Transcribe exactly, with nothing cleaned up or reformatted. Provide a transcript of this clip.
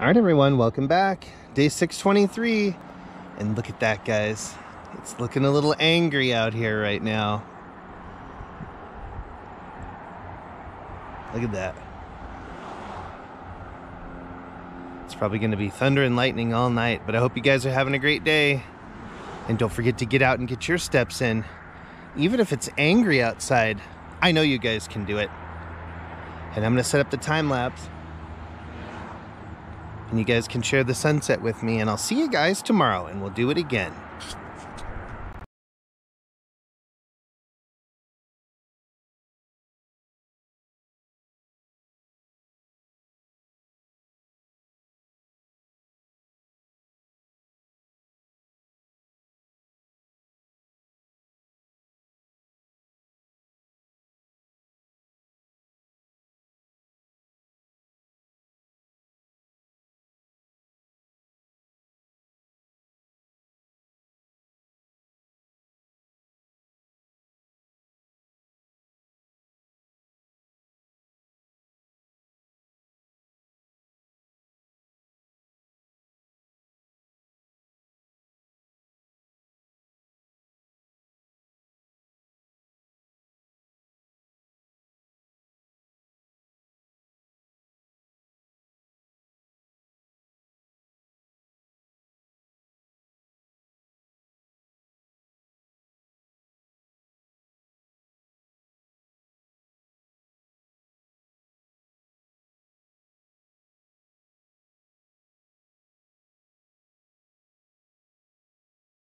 All right, everyone, welcome back. Day six twenty-three, and look at that, guys. It's looking a little angry out here right now. Look at that. It's probably gonna be thunder and lightning all night, but I hope you guys are having a great day. And don't forget to get out and get your steps in. Even if it's angry outside, I know you guys can do it. And I'm gonna set up the time lapse. And you guys can share the sunset with me, and I'll see you guys tomorrow, and we'll do it again.